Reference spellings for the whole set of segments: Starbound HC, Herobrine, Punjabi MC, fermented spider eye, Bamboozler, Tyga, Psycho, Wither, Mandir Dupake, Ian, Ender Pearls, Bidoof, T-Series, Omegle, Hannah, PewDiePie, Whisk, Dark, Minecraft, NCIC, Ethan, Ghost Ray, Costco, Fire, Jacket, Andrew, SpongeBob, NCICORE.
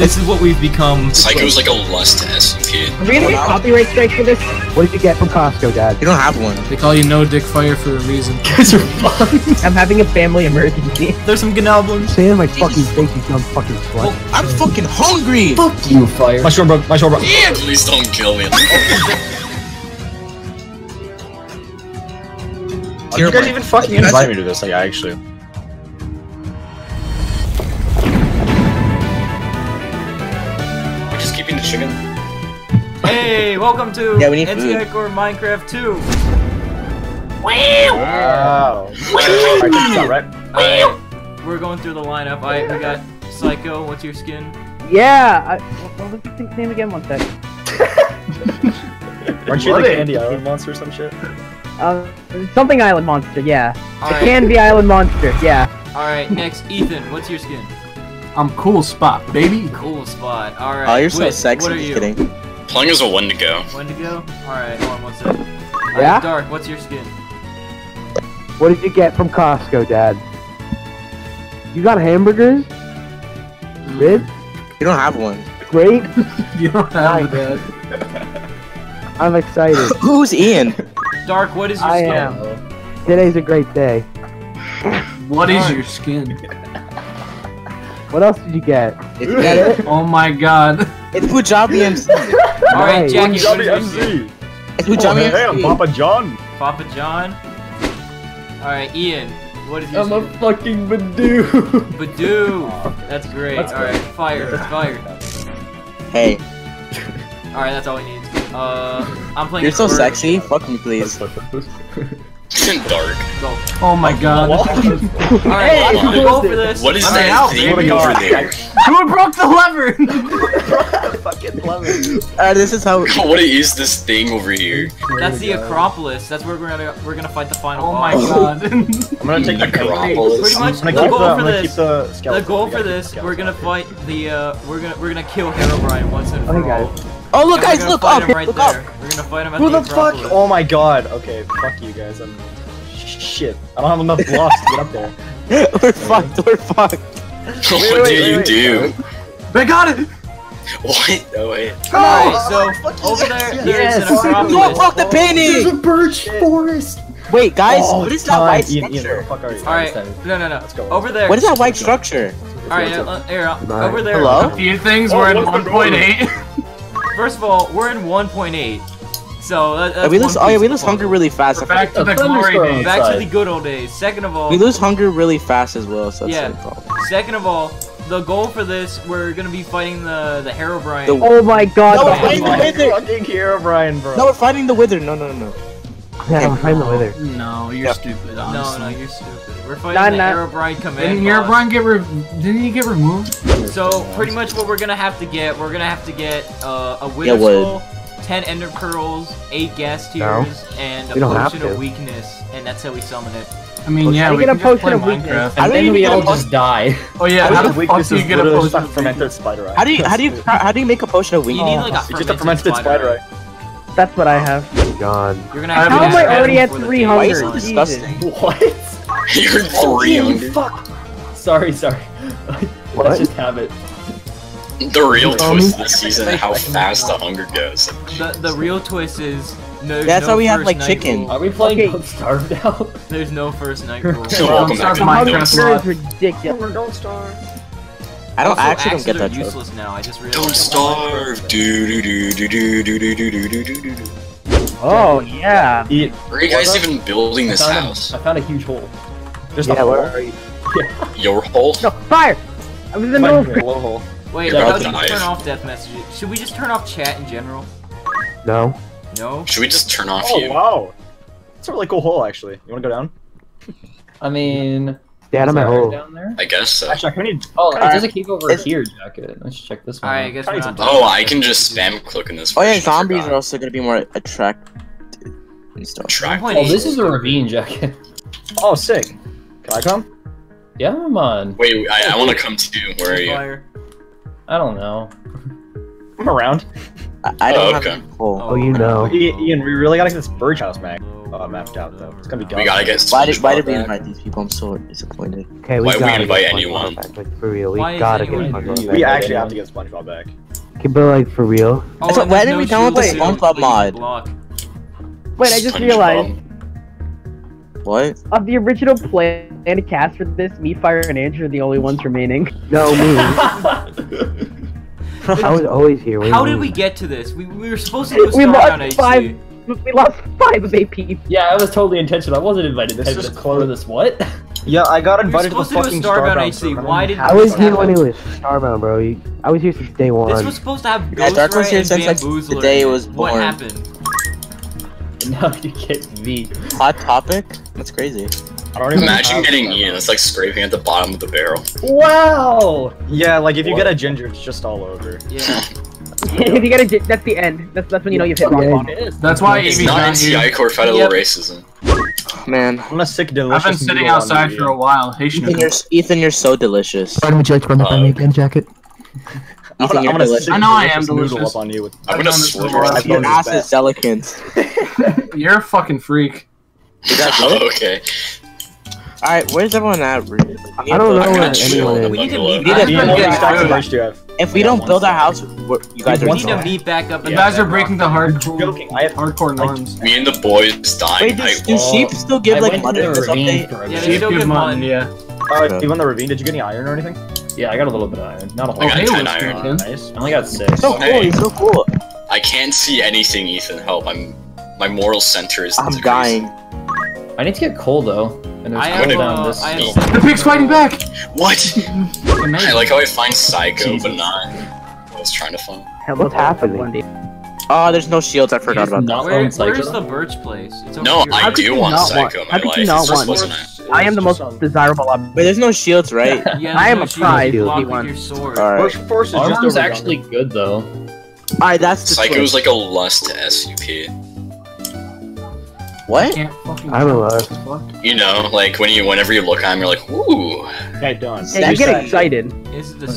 This is what we've become. Psycho's like a lust ass kid. Are we gonna get copyright strike for this? What did you get from Costco, Dad? You don't have one. They call you No Dick Fire for a reason. Guys are fun. I'm having a family emergency. There's some goblins. Say my fucking face, you dumb fucking slut. Oh, I'm fucking hungry. Fuck you, Fire. My short broke. My short broke. Yeah, please don't kill me. Are you guys even fucking invite me to this? Like, I actually. We're just keeping the chicken. Hey, welcome to NCICORE Minecraft 2. Wow. Alright, we're going through the lineup. Alright, we got Psycho. What's your skin? Yeah. What was his name again? One sec. Aren't you the Candy Island monster or some shit? Something island monster, yeah. It can be island monster, yeah. Alright, next, Ethan, what's your skin? I'm Cool Spot, baby. Cool Spot, alright. Oh, you're so sexy, what are you? Kidding. Plunger's a Wendigo. Wendigo? Alright, hold on one sec. Yeah? Dark, what's your skin? What did you get from Costco, Dad? You got hamburgers? Ribs? You don't have one. Great. You don't have one, Dad. I'm excited. Who's Ian? Dark, what is your skin? Today's a great day. What is your skin? What else did you get? Is that it? Oh my god. It's Punjabi MC. Alright, Jacket, what is your skin? It's Punjabi MC. Hey, I'm Papa John. Papa John? Alright, Ian, what is your skin? I'm a fucking Badoo. Badoo. That's great. Alright, Fire. That's Fire. Hey. Alright, that's all we need. I'm playing. You're so sexy. Fuck me, please. Dark. Oh my god. Alright, I'm gonna go for this. What is that thing over there? Who broke the lever? Fucking lever. Alright, this is how. What is this thing over here? That's the Acropolis. That's where we're gonna fight the final. Oh my god. I'm gonna take the Acropolis. Pretty much. The goal for this. The goal for this. We're gonna fight the. We're gonna kill Herobrine once and for all. Oh look guys, look up! Look up! We're gonna fight him at the Who the fuck? Oh my god. Okay, fuck you guys. I'm shit. I don't have enough blocks to get up there. We're fucked. We're fucked. What do you do? They got it. What? No way. Alright, so over there. Yes. Fuck the painting. There's a birch forest. Wait, guys. What is that white structure? Alright. No. Let's go. Over there. What is that white structure? Alright, here. Over there. A few things. We're in 1.8. First of all, we're in 1.8, so that's we lose hunger really fast. Back to the glory days. Back to the good old days. Second of all, we lose hunger really fast as well, so that's the problem. Second of all, the goal for this, we're gonna be fighting the Herobrine. Oh my god. No, we're fighting the Wither. Fucking Herobrine, bro. No, we're fighting the Wither. No. Yeah, we're fighting the Wither. No, you're stupid, honestly. No, you're stupid. We're fighting the Herobrine command. Didn't Herobrine get removed? So, pretty much what we're gonna have to get a Wither Skull, 10 Ender Pearls, 8 Gas Tears, and a Potion of Weakness, and that's how we summon it. I mean, yeah, we can just play Minecraft, and then we all just die. Oh yeah, how the fuck do you get a Potion of Fermented Spider Eye? How do you make a Potion of Weakness? You need like a Fermented Spider Eye. That's what I have. God. You're gonna have. How am I already at 300? Why is it disgusting? What? You're 300. Fuck. Sorry. What? Let's just have it. The real twist this season is how fast the hunger goes. The real twist is no. That's how we have like chicken. Are we playing Don't Starve now? There's no first night rule. Welcome back to Minecraft. Ridiculous. Don't Starve. I actually don't get that joke. Now. I just Don't Starve. Do. Oh yeah. Are you guys even building this house? I found a huge hole. Just a hole. Yeah. Your hole? No, Fire! I was in the middle of hole. Wait, how do you turn off death messages? Should we just turn off chat in general? No? Should we just turn off you? Oh, wow. That's a really cool hole, actually. You wanna go down? I mean... Dad, I'm at hole. Down there? I guess so. Actually, I need... Oh, it doesn't keep over here, Jacket. Let's check this one. I guess oh, I can just spam click in this one. Oh yeah, zombies are also gonna be more attractive and stuff. Oh, this is a ravine, Jacket. Oh, sick. Can I come? Yeah, I'm on. Wait, I want to come to you. Where are you? I don't know. I'm around. I don't have any coal. Oh, you know. Ian, we really gotta get this Birch House mapped out, though. It's gonna be gone. We gotta get why did we invite these people? I'm so disappointed. Okay, why did we invite anyone? Like, for real, we gotta get SpongeBob back. We actually have to get SpongeBob back. Okay, but like, for real? Oh, why did we download the SpongeBob mod? Wait, I just realized. What? Of the original plan to cast for this, me, Fire, and Andrew are the only ones remaining. No, me. I was always here. How did we get to this? We were supposed to do Starbound HC. We lost 5 of AP. Yeah, that was totally intentional. I wasn't invited. This is close. This what? Yeah, I got invited to fucking Starbound HC. Why did I was here when it was Starbound, bro. I was here since day one. This was supposed to have Ghost Ray and Bamboozler. The day it was born. What happened? Now you get me. Hot topic? That's crazy. Imagine getting Ian. It's like scraping at the bottom of the barrel. Wow! Yeah, like if you get a ginger, it's just all over. Yeah. If you get a ginger, that's the end. That's when you know you've hit rock bottom. That's why it's not NCICORE federal racism. Man, I'm a sick delicious. I've been sitting outside for a while. Haitian. Ethan, you're so delicious. Pardon me, Judge, run up on me again, Jacket. Ethan, you're delicious. I know I am delicious. I'm gonna slurp. Your ass is delicate. You're a fucking freak. Okay. Alright, where's everyone at? I don't know where anyone is. We need to meet back up. If we don't build our house, you guys are done. We need to meet back up. You guys are breaking the hardcore. I have hardcore norms. Me and the boys dying. Wait, do sheep still give like mutton or something? Yeah, sheep give mutton, yeah. Alright, you won the ravine. Did you get any iron or anything? Yeah, I got a little bit of iron. Not a whole lot. I got 10 iron. Nice. I only got 6. So cool, he's so cool. I can't see anything, Ethan. Help, my moral center is decreasing. I'm dying. I need to get coal though. And the pig's fighting back! What? I like how I find Psycho, but not what I was trying to find. What's happening? Oh, there's no shields, I forgot about that. Where's the Birch place? It's no, here. I do want Psycho in my life. I am the most desirable object. Wait, there's no shields, right? Yeah, I am a prize. Birch Force is just actually good though. Alright, that's the Psycho's like a lust to SUP. What? I'm alive. You know, like whenever you look at him, you're like, ooh. I don't. Hey, you get excited.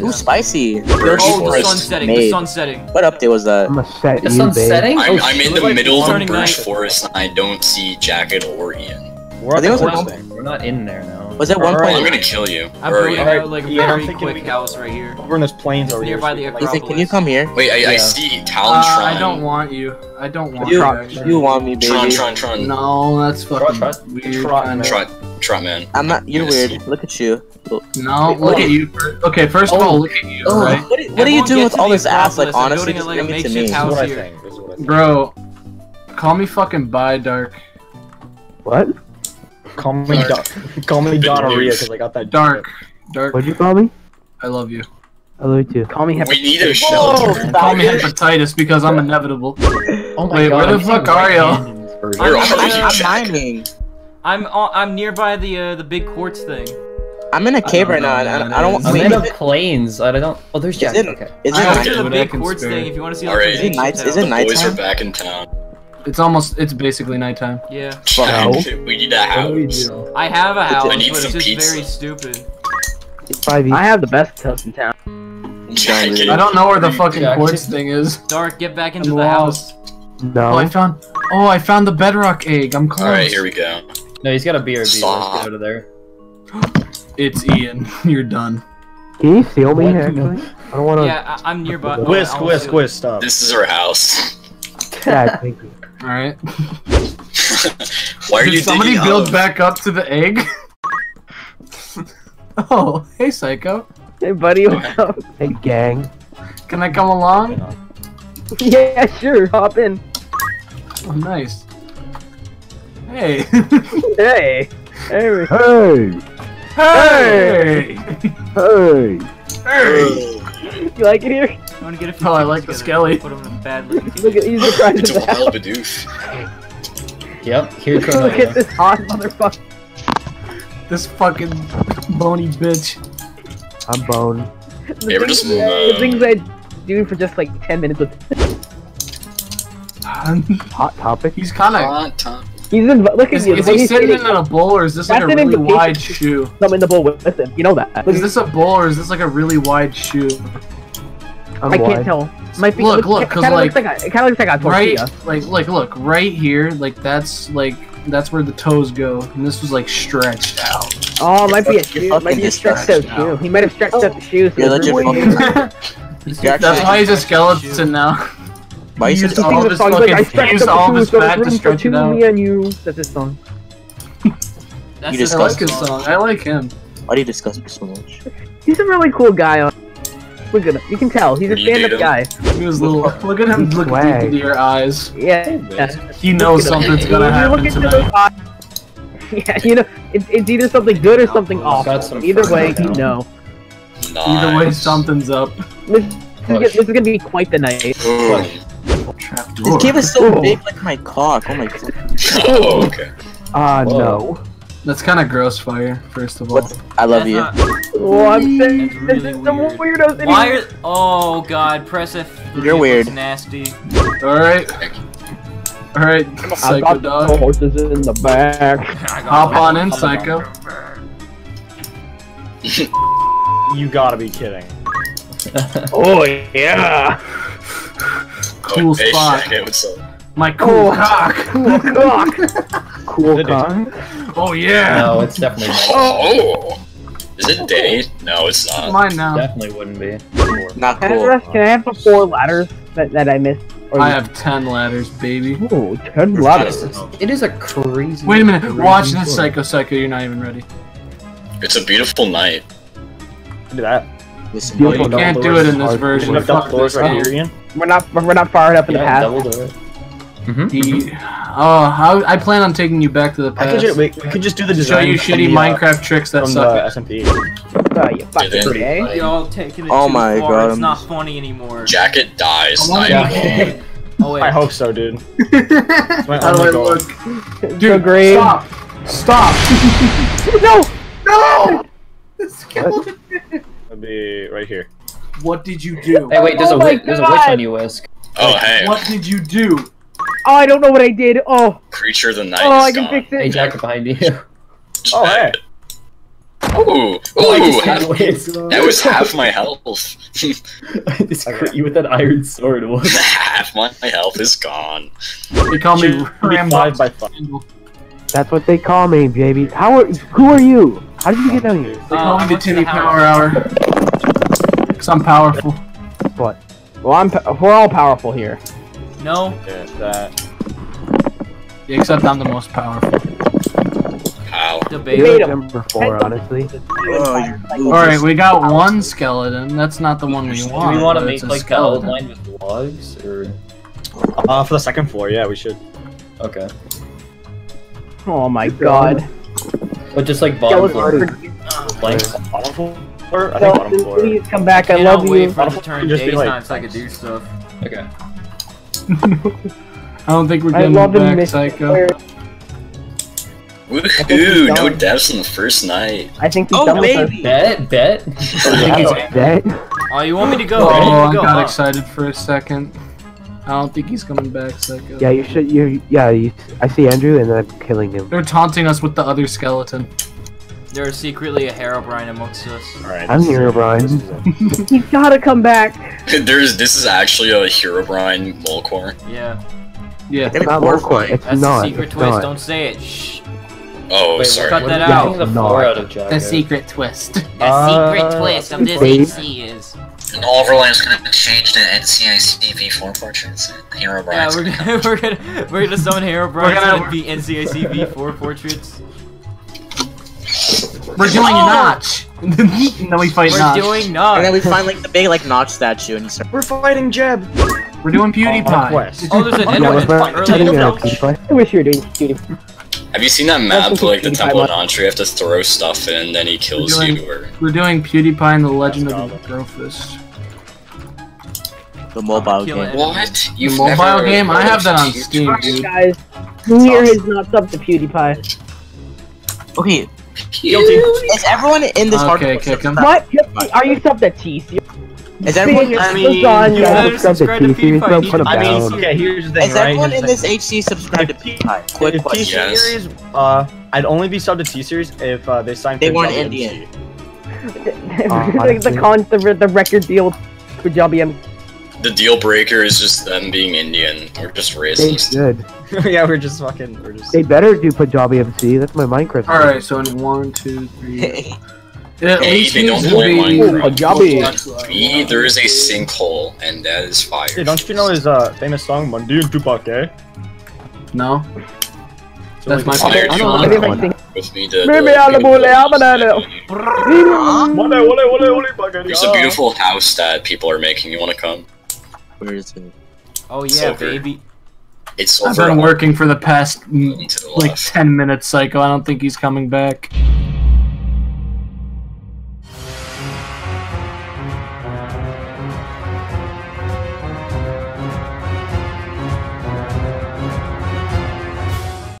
Ooh, spicy. Oh, the sun's setting. The sun's setting. What update was that? I'm a set. The sun's setting. I'm in the middle of a birch forest, and I don't see Jacket or Ian. We're not in there now. Was that 1 point? I'm gonna kill you. I'm building like a very quick house right here. We're in this plains over here. Nearby the Acropolis. Can you come here? Wait, I see Talon Tron. I don't want you. I don't want you. You want me, baby? Tron. No, that's fucking weird. Trot, man. I'm not. You're weird. Look at you. No, look at you. Okay, first of all, look at you. Right? What are you doing with all this ass? Like, honestly, just give it to me. Bro, call me fucking bi Dark. What? Call me Dark. Call me gonorrhea because I got that dark. What'd you call me? I love you. I love you too. Call me hepatitis. We need a shelter. Call me hepatitis because I'm inevitable. Oh my God, where the fuck are you? I'm mining. I'm nearby the big quartz thing. I'm in a cave right now. I don't. I'm in the plains. I don't. Oh, there's Jack. Okay. Is it the big quartz thing? If you want to see. Is it night? Is it nighttime? Boys are back in town. It's basically nighttime. Yeah. We need a house. I have a house, but it's just very stupid. I have the best house in town. I don't know where the fucking quartz thing is. Dark, get back into the house. No. Oh, I found the bedrock egg. I'm close. Alright, here we go. No, he's got a BRB. Let's get out of there. It's Ian. You're done. Can you steal me here, actually? I don't wanna... Yeah, I'm nearby. Whisk, stop. This is our house. Yeah, thank you. Alright. Why are you somebody build back up to the egg? Oh, hey Psycho. Hey buddy, what's up? Hey gang. Can I come along? Yeah, sure, hop in. Oh, nice. Hey. Hey. Hey. Hey. Hey. Hey. Hey. You like it here? I want to get a few. Oh, I like the skelly. Put him in a bad look. Look at he's trying to. It's a wild Bidoof. Yep, here comes. Look at this hot motherfucker. This fucking bony bitch. I'm bone. They were just the things I do for just like 10 minutes of. Hot topic. He's kind of. Hot topic. He's in. Look at you. Is he sitting in a bowl, or is this like a really wide shoe? I'm in the bowl with him. You know that. Is this a bowl, or is this like a really wide shoe? I can't tell. My feet look, because like it kind of looks like I tortilla. Right, like look right here, like that's where the toes go, and this was like stretched out. Oh, it might be a shoe. Might be a stretched out shoe. He might have stretched out the shoes. Yeah, that's why he's a skeleton now. Why is all this fucking? He used all his fat to stretch it out. That's his song. That's his song. I like him. Why do you discuss him so much? He's a really cool guy. Look at him. You can tell. He's a stand-up guy. He was little. Look at him. Look deep into your eyes. Yeah. He knows something's gonna happen tonight. Yeah. You know, it's either something good or something awful. Either way, you know. Either way, something's up. This is gonna be quite the night. This game is so big, like my cock. Oh my god. Oh, okay. Ah, no. That's kind of gross, Fire. First of all, I love you. Oh, I'm saying really weird. Weirdos. Why are... Oh God, press F3. You're weird. Nasty. All right, all right. Psycho I got dog. The horses in the back. Hop on in, Psycho. You gotta be kidding. Oh yeah. Cool spot. My cool cock. Cool cock. Cool cock. Oh yeah! No, it's definitely mine. Oh! Is it day? No, it's not. Mine now. Definitely wouldn't be. Not cool. Can I have the 4 ladders that I missed? Or I have 10 ladders, baby. Oh, 10 ladders. It is a crazy... Wait a minute. Watch this, Psycho. You're not even ready. It's a beautiful night. Do that. This you can't do it in this version. We're not far enough in the past. I plan on taking you back to the past. We could just do the design. Show you shitty Minecraft tricks that suck. Y'all taking it too far. It's not funny anymore. Jacket dies. Oh, wait. I hope so, dude. How do I look? Dude, stop! Stop! No! No! The skeleton. I'll be right here. What did you do? Hey, wait. There's a witch on you, Whisk. Oh, hey. What did you do? Oh, I don't know what I did. Oh. Creature of the night. Oh, I can fix it. Hey, Jacket behind you. Oh, hey. Ooh. Ooh. That was half my health. I crit you with that iron sword. Half my health is gone. They call me Ram 5 by 5. That's what they call me, baby. Who are you? How did you get down here? They call me the Timmy Power Hour. Because I'm powerful. What? Well, we're all powerful here. No. Yeah, except I'm the most powerful. Ow. Debate number 4, honestly. Alright, we got one skeleton. That's not the one we want. Do we want to make like a line with logs? Or... for the second floor, yeah, we should. Okay. Oh my god. But just like bottom floor. Like bottom floor? I think bottom floor. Please come back, I love you. Wait for the turn days time so I can do stuff. Okay. I don't think we're getting back, Psycho. Woohoo! No deaths on the first night. I think he's done with us. Bet. Bet. Oh, you want me to go? Oh, I got excited for a second. I don't think he's coming back, Psycho. Yeah, you should. I see Andrew, and I'm killing him. They're taunting us with the other skeleton. There's secretly a Herobrine amongst us. Alright, I'm Herobrine. You gotta come back! This is actually a Herobrine Molcore. Yeah. Yeah. It's not Molcore. That's not. That's a secret twist, don't say it. Shh. Oh, wait, sorry. Cut that out. The secret twist. The secret twist of this AC is... And Overland's gonna change to NCIC V4 Portraits. Herobrine. Yeah, we're gonna summon Herobrine and be NCIC V4 Portraits. We're doing Notch! And then we fight Notch. We're doing Notch! And then we find like the big like Notch statue and start... We're fighting Jeb! We're doing PewDiePie! Oh, there's an I wish you were doing PewDiePie. Have you seen that map for like the Temple of Notch? You have to throw stuff in and then he kills you or... We're doing PewDiePie and the Legend of the Brofist. The mobile game. What? You mobile game? I have that on Steam, dude. Guys, here is not up to PewDiePie. Okay. Guilty. Is everyone in this hardcore? What? Are you sub the TC? Is everyone? I mean, here's the thing, is everyone in this HC subscribed to PewDiePie? Quick question. Yes. I'd only be sub to T-Series if they signed. They weren't Indian. The record deal with Punjabi MC. The deal breaker is just them being Indian. We're just racist. They should. Yeah, we're just. They better do Punjabi MC. That's my Minecraft. All right, so in 1, 2, 3. Hey. Yeah, hey, they don't play Minecraft. Me, there is a sinkhole, and that is fire. Hey, don't you know his famous song Mandir Dupake? No. So that's like, my favorite song. With me to there's a beautiful house that people are making. You want to come? Where is it? Oh yeah, baby. It's over. I've been working for the past like 10 minutes, Psycho. I don't think he's coming back.